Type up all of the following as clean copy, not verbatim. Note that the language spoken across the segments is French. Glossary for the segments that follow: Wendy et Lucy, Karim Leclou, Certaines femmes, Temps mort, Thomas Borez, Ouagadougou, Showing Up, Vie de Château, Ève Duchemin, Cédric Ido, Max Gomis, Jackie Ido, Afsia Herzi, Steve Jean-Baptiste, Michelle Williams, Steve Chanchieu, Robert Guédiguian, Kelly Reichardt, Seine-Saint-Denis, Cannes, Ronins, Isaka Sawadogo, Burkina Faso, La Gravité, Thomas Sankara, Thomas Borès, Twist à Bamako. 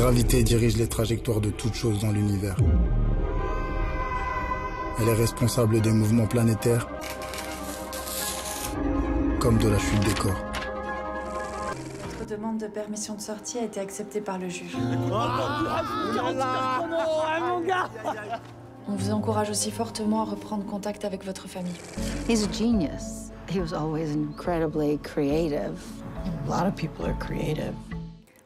gravité dirige les trajectoires de toutes choses dans l'univers. Elle est responsable des mouvements planétaires, comme de la chute des corps. Votre demande de permission de sortie a été acceptée par le juge. On vous encourage aussi fortement à reprendre contact avec votre famille. He's a genius. He was always incredibly creative. A lot of people are creative.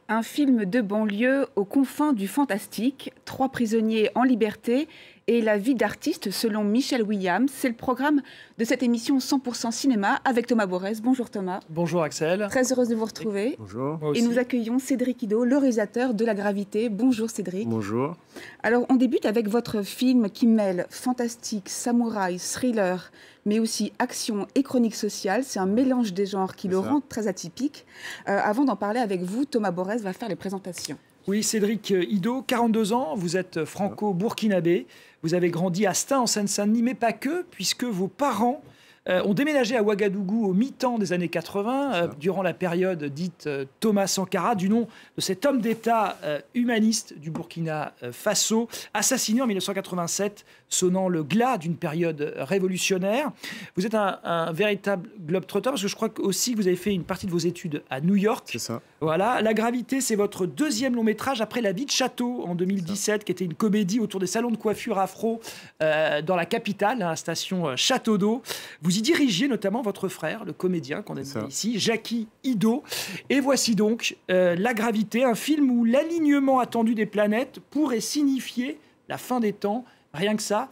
Un film de banlieue aux confins du fantastique, 3 prisonniers en liberté et la vie d'artiste selon Michelle Williams. C'est le programme de cette émission 100% cinéma avec Thomas Borès. Bonjour Thomas. Bonjour Axel. Très heureuse de vous retrouver. Bonjour. Et nous accueillons Cédric Ido, le réalisateur de La Gravité. Bonjour Cédric. Bonjour. Alors on débute avec votre film qui mêle fantastique, samouraï, thriller, mais aussi action et chronique sociale. C'est un mélange des genres qui le rend très atypique. Avant d'en parler avec vous, Thomas Borès va faire les présentations. Oui, Cédric Ido, 42 ans, vous êtes franco-burkinabé. Vous avez grandi à Stains, en Seine-Saint-Denis, mais pas que, puisque vos parents ont déménagé à Ouagadougou au mi-temps des années 80, durant la période dite Thomas Sankara, du nom de cet homme d'État humaniste du Burkina Faso, assassiné en 1987, sonnant le glas d'une période révolutionnaire. Vous êtes un véritable globetrotter, parce que je crois aussi que vous avez fait une partie de vos études à New York. C'est ça. Voilà. La Gravité, c'est votre 2e long métrage après La Vie de Château, en 2017, qui était une comédie autour des salons de coiffure afro dans la capitale, à la station Château d'Eau. Vous y dirigiez notamment votre frère, le comédien qu'on a dit ici, Jackie Ido. Et voici donc La Gravité, un film où l'alignement attendu des planètes pourrait signifier la fin des temps. Rien que ça,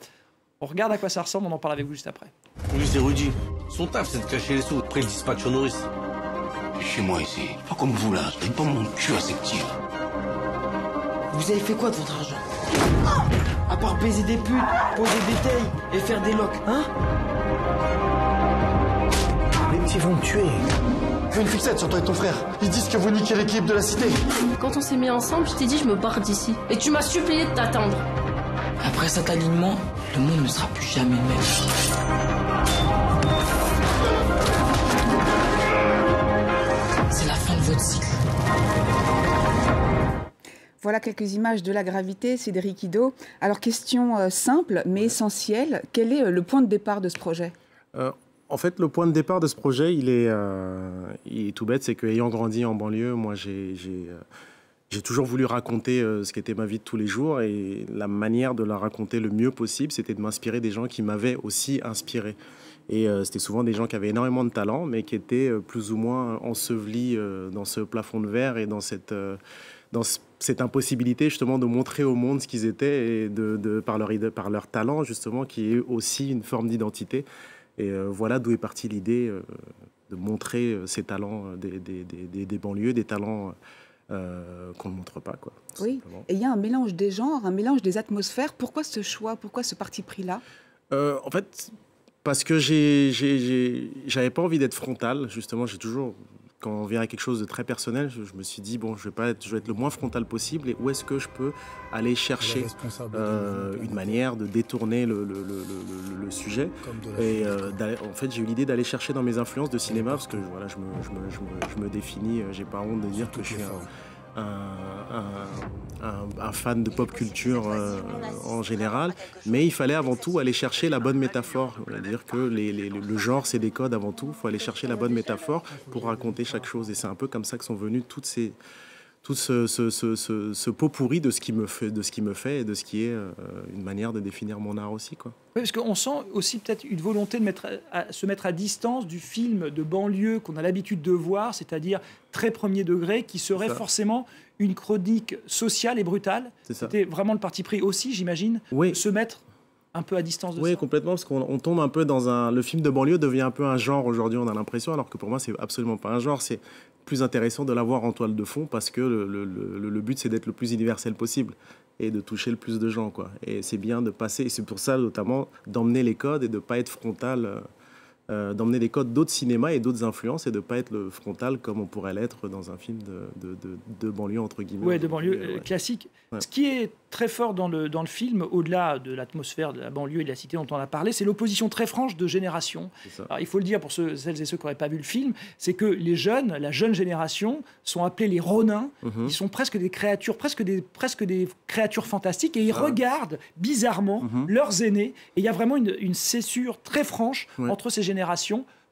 on regarde à quoi ça ressemble, on en parle avec vous juste après. Lui, c'est Rudy. Son taf, c'est de cacher les sous près le dispatch au nourrice. Chez moi ici, pas comme vous là, je pas mon cul à ces petits. Vous avez fait quoi de votre argent? À part baiser des putes, poser des tailles et faire des loques, hein? Les petits vont me tuer. Fais une fixette sur toi et ton frère. Ils disent que vous niquez l'équilibre de la cité. Quand on s'est mis ensemble, je t'ai dit je me barre d'ici. Et tu m'as supplié de t'attendre. Après cet alignement, le monde ne sera plus jamais le même. C'est la fin de votre cycle. Voilà quelques images de La Gravité, Cédric Ido. Alors, question simple mais essentielle, quel est le point de départ de ce projet? En fait, le point de départ de ce projet, il est tout bête, c'est qu'ayant grandi en banlieue, moi, j'ai toujours voulu raconter ce qu'était ma vie de tous les jours, et la manière de la raconter le mieux possible, c'était de m'inspirer des gens qui m'avaient aussi inspiré. Et c'était souvent des gens qui avaient énormément de talent, mais qui étaient plus ou moins ensevelis dans ce plafond de verre et dans cette impossibilité justement de montrer au monde ce qu'ils étaient, et par leur talent justement, qui est aussi une forme d'identité. Et voilà d'où est partie l'idée de montrer ces talents des banlieues, des talents... qu'on ne montre pas, quoi. Oui, simplement. Et il y a un mélange des genres, un mélange des atmosphères. Pourquoi ce choix? Pourquoi ce parti pris-là? En fait, parce que j'avais pas envie d'être frontal. Justement, j'ai toujours, quand on vient à quelque chose de très personnel, je me suis dit, bon, je vais être le moins frontal possible. Et où est-ce que je peux aller chercher une manière de détourner le sujet? Et en fait, j'ai eu l'idée d'aller chercher dans mes influences de cinéma, parce que voilà, je me définis, j'ai pas honte de dire que je suis un fan de pop culture en général, mais il fallait avant tout aller chercher la bonne métaphore. C'est-à-dire que le genre, c'est des codes avant tout. Il faut aller chercher la bonne métaphore pour raconter chaque chose. Et c'est un peu comme ça que sont venus tout ce pot pourri de ce qui me fait, et de ce qui est une manière de définir mon art aussi, quoi. Oui, parce qu'on sent aussi peut-être une volonté de se mettre à distance du film de banlieue qu'on a l'habitude de voir, c'est-à-dire très premier degré, qui serait forcément une chronique sociale et brutale. C'était vraiment le parti pris aussi, j'imagine, de se mettre un peu à distance de ça. Oui, complètement, parce qu'on tombe un peu dans un... Le film de banlieue devient un peu un genre aujourd'hui, on a l'impression, alors que pour moi, c'est absolument pas un genre, c'est... plus intéressant de l'avoir en toile de fond, parce que le but, c'est d'être le plus universel possible et de toucher le plus de gens, quoi. Et c'est bien de passer, et c'est pour ça notamment d'emmener les codes et de ne pas être frontal d'emmener des codes d'autres cinémas et d'autres influences et de ne pas être le frontal comme on pourrait l'être dans un film de banlieue, entre guillemets. Oui, de banlieue classique. Ouais. Ce qui est très fort dans le film, au-delà de l'atmosphère de la banlieue et de la cité dont on a parlé, c'est l'opposition très franche de générations. Alors, il faut le dire pour celles et ceux qui n'auraient pas vu le film, c'est que les jeunes, la jeune génération, sont appelés les Ronins. Ils sont presque des créatures, presque des créatures fantastiques, et ils regardent bizarrement leurs aînés. Et il y a vraiment une césure très franche entre ces générations.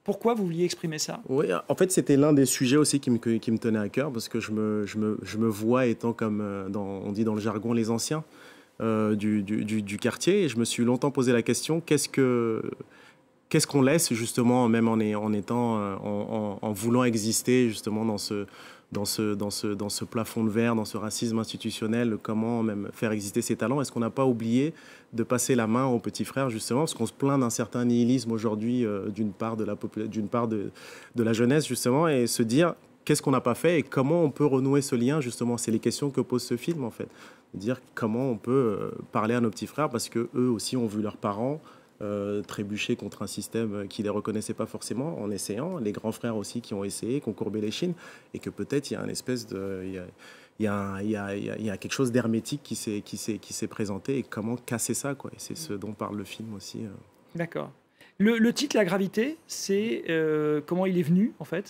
Pourquoi vous vouliez exprimer ça? Oui, en fait, c'était l'un des sujets aussi qui me tenait à cœur, parce que je me vois étant, comme on dit dans le jargon, les anciens du quartier. Et je me suis longtemps posé la question, qu'est-ce qu'on laisse, justement, même en voulant exister, justement, dans ce plafond de verre, dans ce racisme institutionnel, comment même faire exister ses talents? Est-ce qu'on n'a pas oublié de passer la main aux petits frères, justement, parce qu'on se plaint d'un certain nihilisme aujourd'hui d'une part de la jeunesse, justement, et se dire qu'est-ce qu'on n'a pas fait et comment on peut renouer ce lien, justement? C'est les questions que pose ce film, en fait. Dire comment on peut parler à nos petits frères, parce qu'eux aussi ont vu leurs parents trébucher contre un système qui ne les reconnaissait pas forcément, en essayant, les grands frères aussi qui ont essayé, qui ont courbé les chines, et que peut-être il y a une espèce de... Il y a quelque chose d'hermétique qui s'est présenté, et comment casser ça, quoi. Et c'est ce dont parle le film aussi. D'accord. Le titre, La Gravité, c'est... comment il est venu, en fait?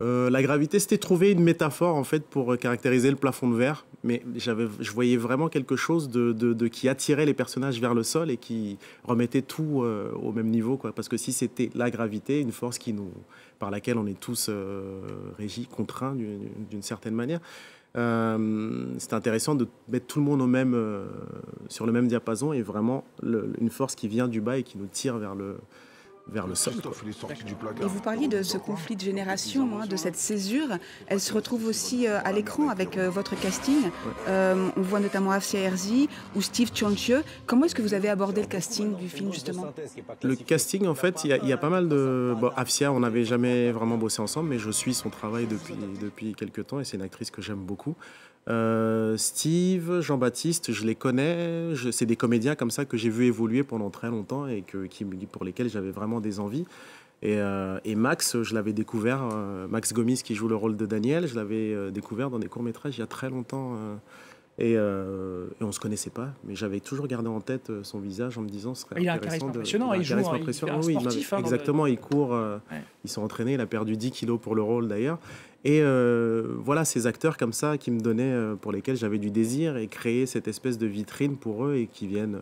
La gravité, c'était trouver une métaphore, en fait, pour caractériser le plafond de verre. Mais je voyais vraiment quelque chose qui attirait les personnages vers le sol et qui remettait tout au même niveau, quoi. Parce que si c'était la gravité, une force par laquelle on est tous régis, contraints d'une certaine manière, c'est intéressant de mettre tout le monde sur le même diapason, et vraiment une force qui vient du bas et qui nous tire vers le sol. Et vous parliez de ce conflit de génération, hein, de cette césure. Elle se retrouve aussi à l'écran avec votre casting. On voit notamment Afsia Herzi ou Steve Chanchieu. Comment est-ce que vous avez abordé le casting du film, justement? Le casting, en fait, il y a pas mal de... Bon, Afsia, on n'avait jamais vraiment bossé ensemble, mais je suis son travail depuis quelques temps, et c'est une actrice que j'aime beaucoup. Steve, Jean-Baptiste, je les connais. C'est des comédiens comme ça que j'ai vu évoluer pendant très longtemps et pour lesquels j'avais vraiment des envies. Et Max, je l'avais découvert, Max Gomis qui joue le rôle de Daniel, je l'avais découvert dans des courts-métrages il y a très longtemps. Et on ne se connaissait pas, mais j'avais toujours gardé en tête son visage en me disant ce serait intéressant. Il a un charisme impressionnant. Il joue un sportif. Oui, exactement, il court, ils sont entraînés, il a perdu 10 kilos pour le rôle d'ailleurs. Et voilà, ces acteurs comme ça qui me donnaient, pour lesquels j'avais du désir, et créer cette espèce de vitrine pour eux, et qui viennent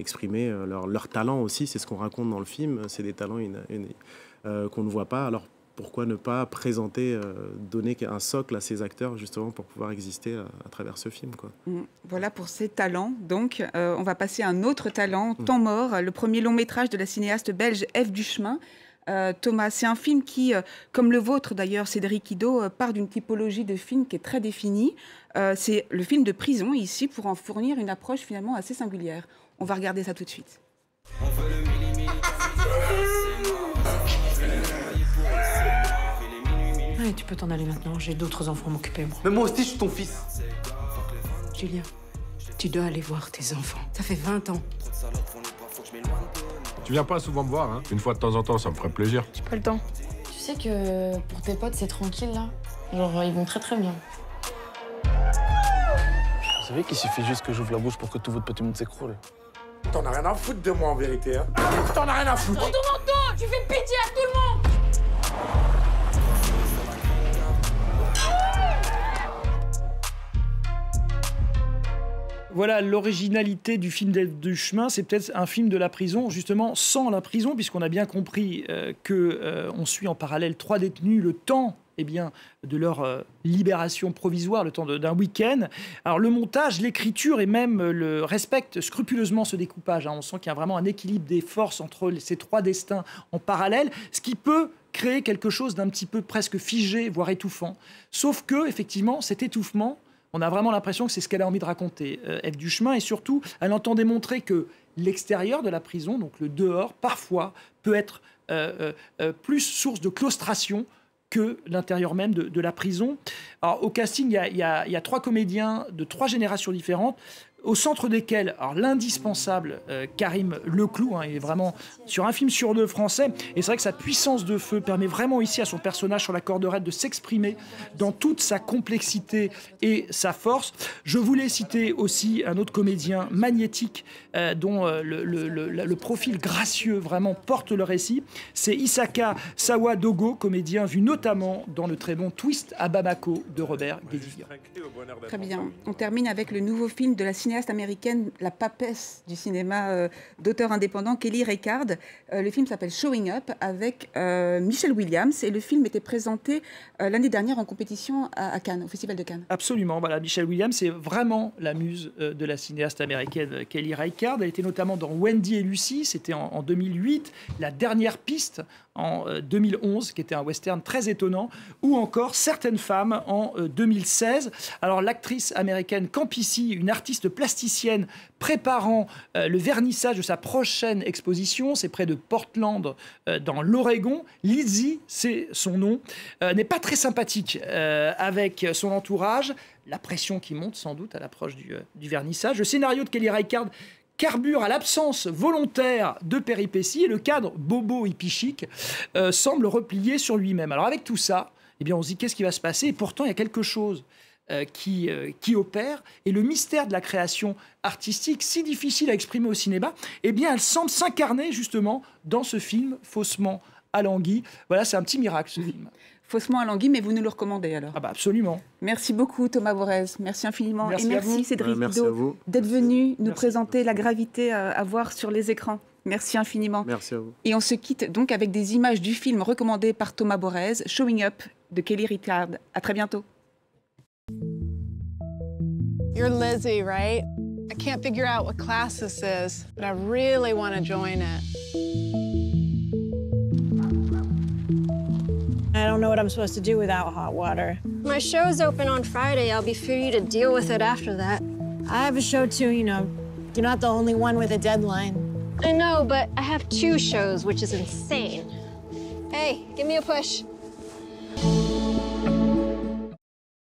exprimer leur talent aussi. C'est ce qu'on raconte dans le film, c'est des talents qu'on ne voit pas. Alors, pourquoi ne pas présenter, donner un socle à ces acteurs, justement, pour pouvoir exister à travers ce film, quoi. Voilà pour ces talents. Donc, on va passer à un autre talent, Temps mort, le premier long métrage de la cinéaste belge Ève Duchemin. Thomas, c'est un film qui, comme le vôtre d'ailleurs, Cédric Ido, part d'une typologie de film qui est très définie. C'est le film de prison, ici, pour en fournir une approche finalement assez singulière. On va regarder ça tout de suite. On veut le millimètre. Et tu peux t'en aller maintenant, j'ai d'autres enfants à m'occuper. Mais moi aussi, je suis ton fils. Julia, tu dois aller voir tes enfants. Ça fait 20 ans. Tu viens pas souvent me voir, hein? Une fois de temps en temps, ça me ferait plaisir. J'ai pas le temps. Tu sais que pour tes potes, c'est tranquille, là. Genre, ils vont très très bien. Vous savez qu'il suffit juste que j'ouvre la bouche pour que tout votre petit monde s'écroule. T'en as rien à foutre de moi, en vérité, hein? T'en as rien à foutre! Retourne en dos! Tu fais pitié à tout le monde! Voilà l'originalité du film d'Ève Duchemin, c'est peut-être un film de la prison, justement sans la prison, puisqu'on a bien compris qu'on suit en parallèle 3 détenus, le temps de leur libération provisoire, le temps d'un week-end. Alors le montage, l'écriture et même le respectent scrupuleusement ce découpage, hein. On sent qu'il y a vraiment un équilibre des forces entre ces 3 destins en parallèle, ce qui peut créer quelque chose d'un petit peu presque figé, voire étouffant. Sauf que, effectivement, cet étouffement, on a vraiment l'impression que c'est ce qu'elle a envie de raconter, Ève Duchemin, et surtout, elle entend démontrer que l'extérieur de la prison, donc le dehors, parfois peut être plus source de claustration que l'intérieur même de la prison. Alors, au casting, il y a 3 comédiens de 3 générations différentes. au centre desquels l'indispensable Karim Leclou, il est vraiment sur un film sur deux français, et c'est vrai que sa puissance de feu permet vraiment ici à son personnage sur la corderette de s'exprimer dans toute sa complexité et sa force. Je voulais citer aussi un autre comédien magnétique dont le profil gracieux vraiment porte le récit, c'est Isaka Sawadogo, comédien vu notamment dans le très bon Twist à Bamako de Robert Guédiguian. Très bien, on termine avec le nouveau film de la cinéaste américaine, la papesse du cinéma d'auteur indépendant, Kelly Reichardt. Le film s'appelle Showing Up avec Michelle Williams, et le film était présenté l'année dernière en compétition à Cannes, au Festival de Cannes. Absolument, voilà, Michelle Williams, c'est vraiment la muse de la cinéaste américaine Kelly Reichardt. Elle était notamment dans Wendy et Lucy, c'était en 2008, La dernière piste en 2011, qui était un western très étonnant, ou encore Certaines femmes en 2016. Alors l'actrice américaine Campici, une artiste plasticienne préparant le vernissage de sa prochaine exposition, c'est près de Portland dans l'Oregon, Lizzie, c'est son nom, n'est pas très sympathique avec son entourage, la pression qui monte sans doute à l'approche du vernissage. Le scénario de Kelly Reichardt carbure à l'absence volontaire de péripéties, et le cadre bobo hippie chic semble replié sur lui-même. Alors avec tout ça, eh bien on se dit qu'est-ce qui va se passer, et pourtant il y a quelque chose qui opère, et le mystère de la création artistique, si difficile à exprimer au cinéma, eh bien elle semble s'incarner justement dans ce film faussement alangui. Voilà, c'est un petit miracle ce film. Faussement alangui, mais vous nous le recommandez alors? Ah bah absolument. Merci beaucoup Thomas Borez, merci infiniment. Merci, et merci Cédric Ido d'être venu nous présenter La Gravité à voir sur les écrans. Merci infiniment. Merci à vous. Et on se quitte donc avec des images du film recommandé par Thomas Borez, Showing Up de Kelly Reichardt. À très bientôt. You're Lizzie, right? I can't figure out what class this is, but I really want to join it. I don't know what I'm supposed to do without hot water. My show's open on Friday. I'll be free to deal with it after that. I have a show too, you know. You're not the only one with a deadline. I know, but I have two shows, which is insane. Hey, give me a push.